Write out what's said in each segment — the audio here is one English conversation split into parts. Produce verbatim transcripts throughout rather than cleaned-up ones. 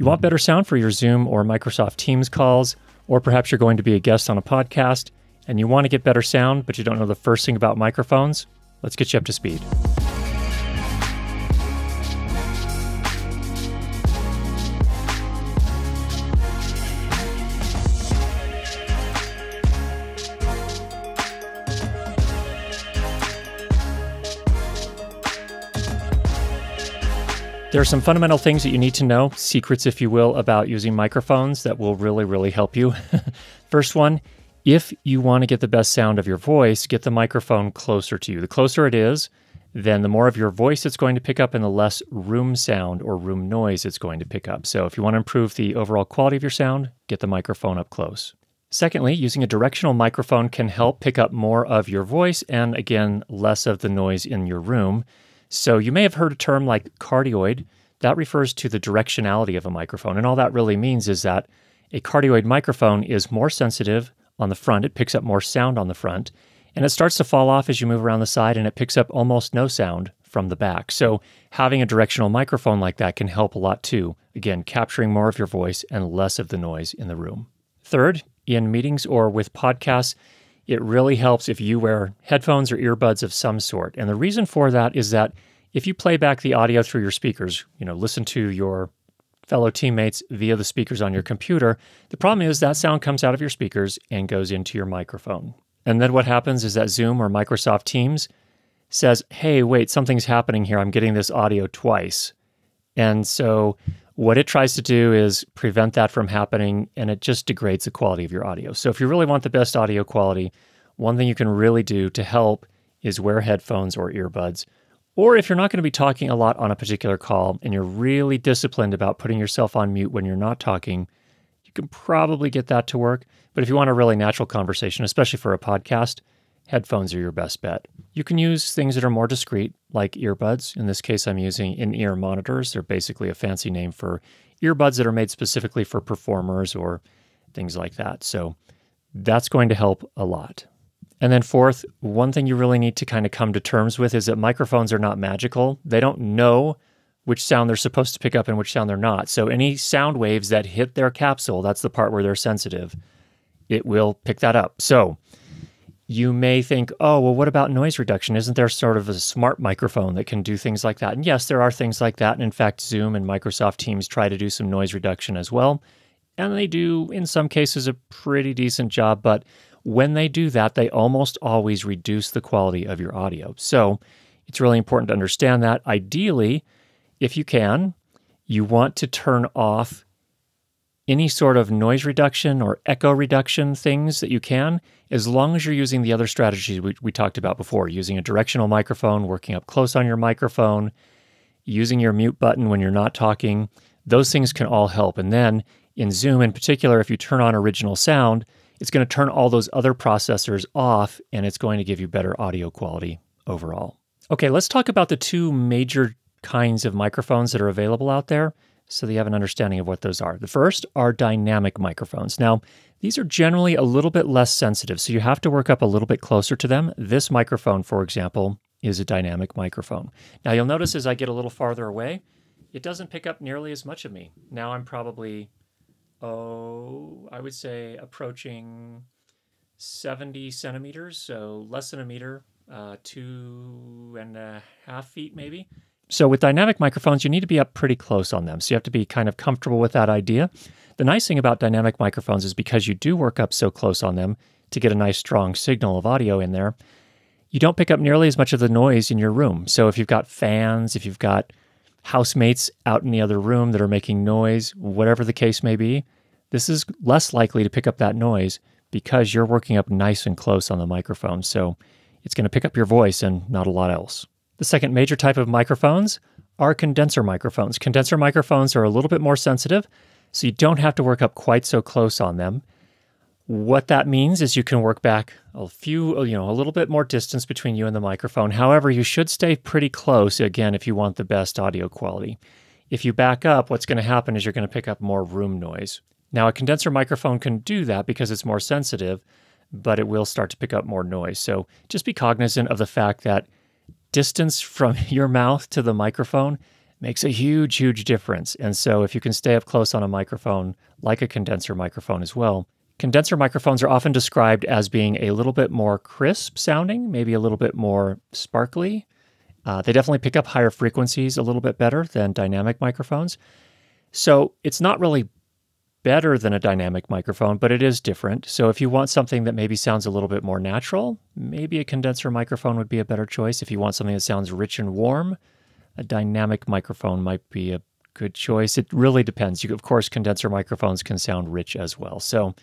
You want better sound for your Zoom or Microsoft Teams calls, or perhaps you're going to be a guest on a podcast and you want to get better sound, but you don't know the first thing about microphones? Let's get you up to speed. There are some fundamental things that you need to know, secrets if you will, about using microphones that will really, really help you. First one, if you want to get the best sound of your voice, get the microphone closer to you. The closer it is, then the more of your voice it's going to pick up and the less room sound or room noise it's going to pick up. So if you want to improve the overall quality of your sound, get the microphone up close. Secondly, using a directional microphone can help pick up more of your voice and, again, less of the noise in your room. So you may have heard a term like cardioid. That refers to the directionality of a microphone. And all that really means is that a cardioid microphone is more sensitive on the front. It picks up more sound on the front. And it starts to fall off as you move around the side, and it picks up almost no sound from the back. So having a directional microphone like that can help a lot too. Again, capturing more of your voice and less of the noise in the room. Third, in meetings or with podcasts, it really helps if you wear headphones or earbuds of some sort. And the reason for that is that if you play back the audio through your speakers, you know, listen to your fellow teammates via the speakers on your computer, the problem is that sound comes out of your speakers and goes into your microphone. And then what happens is that Zoom or Microsoft Teams says, hey, wait, something's happening here. I'm getting this audio twice. And so what it tries to do is prevent that from happening, and it just degrades the quality of your audio. So if you really want the best audio quality, one thing you can really do to help is wear headphones or earbuds. Or if you're not going to be talking a lot on a particular call and you're really disciplined about putting yourself on mute when you're not talking, you can probably get that to work. But if you want a really natural conversation, especially for a podcast, headphones are your best bet. You can use things that are more discreet, like earbuds. In this case, I'm using in-ear monitors. They're basically a fancy name for earbuds that are made specifically for performers or things like that. So that's going to help a lot. And then fourth, one thing you really need to kind of come to terms with is that microphones are not magical. They don't know which sound they're supposed to pick up and which sound they're not. So any sound waves that hit their capsule, that's the part where they're sensitive, it will pick that up. So you may think, oh, well, what about noise reduction? Isn't there sort of a smart microphone that can do things like that? And yes, there are things like that. And in fact, Zoom and Microsoft Teams try to do some noise reduction as well. And they do, in some cases, a pretty decent job. But when they do that, they almost always reduce the quality of your audio. So it's really important to understand that. Ideally, if you can, you want to turn off any sort of noise reduction or echo reduction things that you can, as long as you're using the other strategies we, we talked about before, using a directional microphone, working up close on your microphone, using your mute button when you're not talking. Those things can all help. And then in Zoom in particular, if you turn on original sound, it's going to turn all those other processors off, and it's going to give you better audio quality overall. Okay, let's talk about the two major kinds of microphones that are available out there, so that you have an understanding of what those are. The first are dynamic microphones. Now, these are generally a little bit less sensitive, so you have to work up a little bit closer to them. This microphone, for example, is a dynamic microphone. Now, you'll notice as I get a little farther away, it doesn't pick up nearly as much of me. Now I'm probably, oh, I would say approaching seventy centimeters, so less than a meter, uh, two and a half feet maybe. So with dynamic microphones, you need to be up pretty close on them. So you have to be kind of comfortable with that idea. The nice thing about dynamic microphones is because you do work up so close on them to get a nice strong signal of audio in there, you don't pick up nearly as much of the noise in your room. So if you've got fans, if you've got housemates out in the other room that are making noise, whatever the case may be, this is less likely to pick up that noise because you're working up nice and close on the microphone. So it's going to pick up your voice and not a lot else. The second major type of microphones are condenser microphones. Condenser microphones are a little bit more sensitive, so you don't have to work up quite so close on them. What that means is you can work back a few, you know, a little bit more distance between you and the microphone. However, you should stay pretty close, again, if you want the best audio quality. If you back up, what's going to happen is you're going to pick up more room noise. Now, a condenser microphone can do that because it's more sensitive, but it will start to pick up more noise. So just be cognizant of the fact that distance from your mouth to the microphone makes a huge, huge difference. And so if you can stay up close on a microphone, like a condenser microphone as well, condenser microphones are often described as being a little bit more crisp sounding, maybe a little bit more sparkly. Uh, they definitely pick up higher frequencies a little bit better than dynamic microphones. So it's not really better than a dynamic microphone, but it is different. So if you want something that maybe sounds a little bit more natural, maybe a condenser microphone would be a better choice. If you want something that sounds rich and warm, a dynamic microphone might be a good choice. It really depends. You, of course, condenser microphones can sound rich as well. So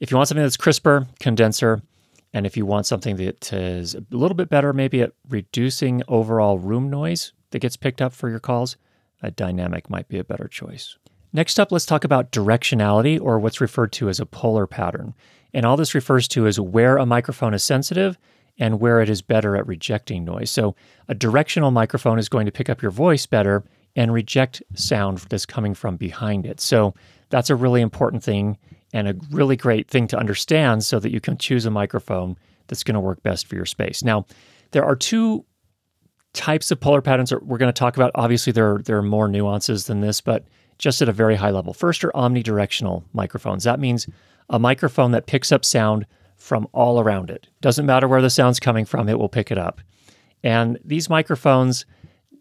if you want something that's crisper, condenser. And if you want something that is a little bit better, maybe at reducing overall room noise that gets picked up for your calls, a dynamic might be a better choice. Next up, let's talk about directionality, or what's referred to as a polar pattern. And all this refers to is where a microphone is sensitive and where it is better at rejecting noise. So a directional microphone is going to pick up your voice better and reject sound that's coming from behind it. So that's a really important thing and a really great thing to understand so that you can choose a microphone that's going to work best for your space. Now, there are two types of polar patterns that we're going to talk about. Obviously, there are, there are more nuances than this, but just at a very high level. First are omnidirectional microphones. That means a microphone that picks up sound from all around it. Doesn't matter where the sound's coming from, it will pick it up. And these microphones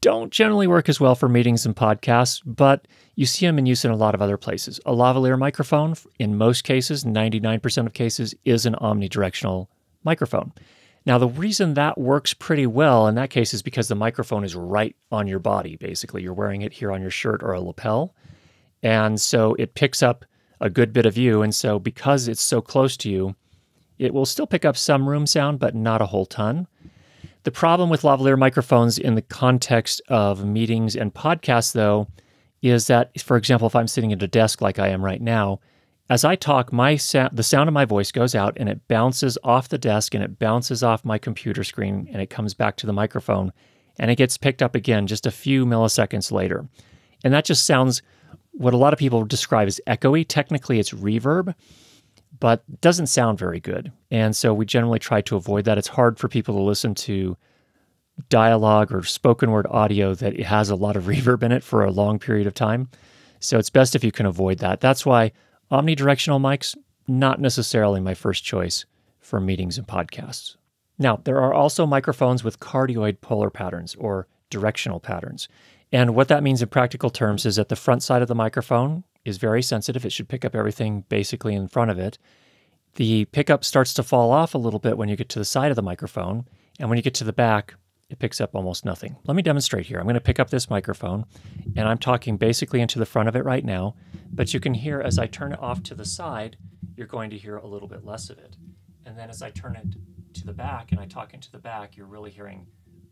don't generally work as well for meetings and podcasts, but you see them in use in a lot of other places. A lavalier microphone, in most cases, ninety-nine percent of cases, is an omnidirectional microphone. Now, the reason that works pretty well in that case is because the microphone is right on your body, basically. You're wearing it here on your shirt or a lapel, and so it picks up a good bit of you, and so because it's so close to you, it will still pick up some room sound, but not a whole ton. The problem with lavalier microphones in the context of meetings and podcasts, though, is that, for example, if I'm sitting at a desk like I am right now, as I talk, my sa- the sound of my voice goes out and it bounces off the desk and it bounces off my computer screen and it comes back to the microphone and it gets picked up again just a few milliseconds later. And that just sounds what a lot of people describe as echoey. Technically, it's reverb, but doesn't sound very good. And so we generally try to avoid that. It's hard for people to listen to dialogue or spoken word audio that has a lot of reverb in it for a long period of time. So it's best if you can avoid that. That's why omnidirectional mics, not necessarily my first choice for meetings and podcasts. Now, there are also microphones with cardioid polar patterns or directional patterns. And what that means in practical terms is that the front side of the microphone is very sensitive. It should pick up everything basically in front of it. The pickup starts to fall off a little bit when you get to the side of the microphone. And when you get to the back, it picks up almost nothing. Let me demonstrate here. I'm going to pick up this microphone and I'm talking basically into the front of it right now, but you can hear as I turn it off to the side, you're going to hear a little bit less of it. And then as I turn it to the back and I talk into the back, you're really hearing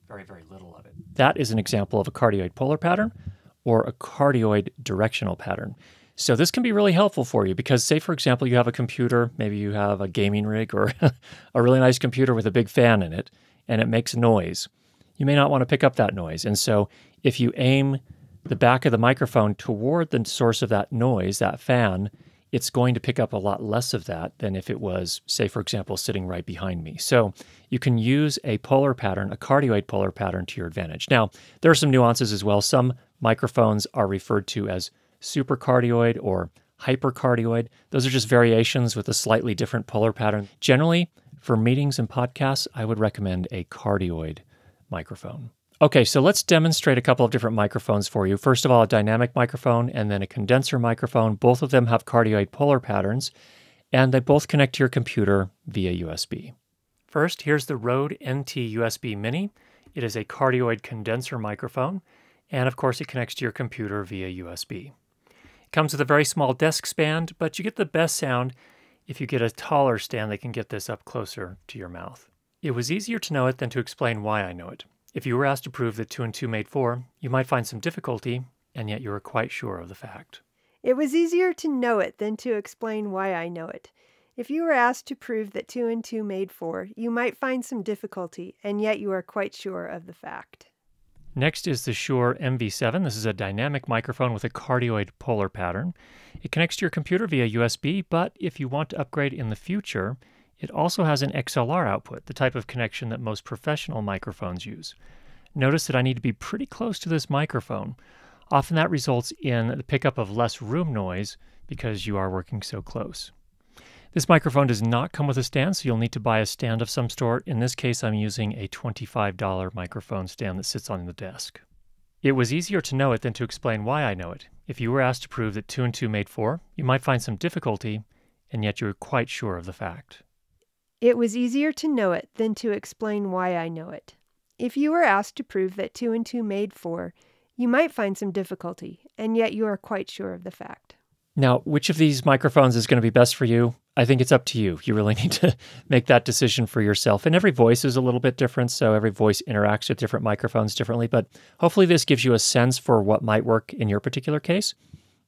very, very little of it. That is an example of a cardioid polar pattern or a cardioid directional pattern. So this can be really helpful for you because, say, for example, you have a computer, maybe you have a gaming rig or a really nice computer with a big fan in it and it makes noise. You may not want to pick up that noise. And so if you aim the back of the microphone toward the source of that noise, that fan, it's going to pick up a lot less of that than if it was, say, for example, sitting right behind me. So you can use a polar pattern, a cardioid polar pattern, to your advantage. Now, there are some nuances as well. Some microphones are referred to as supercardioid or hypercardioid. Those are just variations with a slightly different polar pattern. Generally, for meetings and podcasts, I would recommend a cardioid microphone. Okay, so let's demonstrate a couple of different microphones for you. First of all, a dynamic microphone and then a condenser microphone. Both of them have cardioid polar patterns, and they both connect to your computer via U S B. First, here's the Rode N T U S B Mini. It is a cardioid condenser microphone, and of course it connects to your computer via U S B. It comes with a very small desk stand, but you get the best sound if you get a taller stand that can get this up closer to your mouth. It was easier to know it than to explain why I know it. If you were asked to prove that two and two made four, you might find some difficulty, and yet you were quite sure of the fact. It was easier to know it than to explain why I know it. If you were asked to prove that two and two made four, you might find some difficulty, and yet you are quite sure of the fact. Next is the Shure M V seven. This is a dynamic microphone with a cardioid polar pattern. It connects to your computer via U S B, but if you want to upgrade in the future, it also has an X L R output, the type of connection that most professional microphones use. notice that I need to be pretty close to this microphone. Often that results in the pickup of less room noise because you are working so close. This microphone does not come with a stand, so you'll need to buy a stand of some sort. In this case, I'm using a twenty-five dollar microphone stand that sits on the desk. It was easier to know it than to explain why I know it. If you were asked to prove that two and two made four, you might find some difficulty, and yet you were quite sure of the fact. It was easier to know it than to explain why I know it. If you were asked to prove that two and two made four, you might find some difficulty, and yet you are quite sure of the fact. Now, which of these microphones is going to be best for you? I think it's up to you. You really need to make that decision for yourself. And every voice is a little bit different, so every voice interacts with different microphones differently, but hopefully this gives you a sense for what might work in your particular case.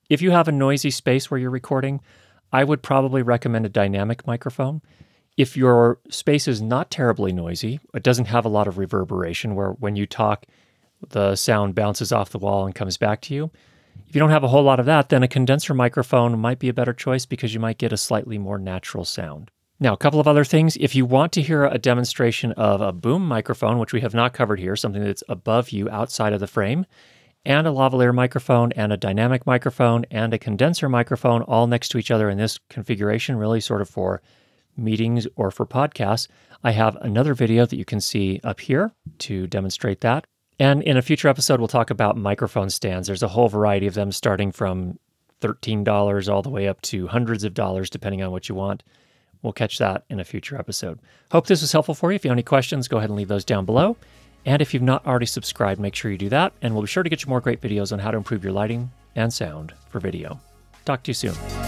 If you have a noisy space where you're recording, I would probably recommend a dynamic microphone. If your space is not terribly noisy, it doesn't have a lot of reverberation where when you talk, the sound bounces off the wall and comes back to you. If you don't have a whole lot of that, then a condenser microphone might be a better choice because you might get a slightly more natural sound. Now, a couple of other things. If you want to hear a demonstration of a boom microphone, which we have not covered here, something that's above you outside of the frame, and a lavalier microphone and a dynamic microphone and a condenser microphone all next to each other in this configuration, really sort of for meetings or for podcasts, I have another video that you can see up here to demonstrate that. And in a future episode, we'll talk about microphone stands. There's a whole variety of them starting from thirteen dollars all the way up to hundreds of dollars, depending on what you want. We'll catch that in a future episode. Hope this was helpful for you. If you have any questions, go ahead and leave those down below. And if you've not already subscribed, make sure you do that. And we'll be sure to get you more great videos on how to improve your lighting and sound for video. Talk to you soon.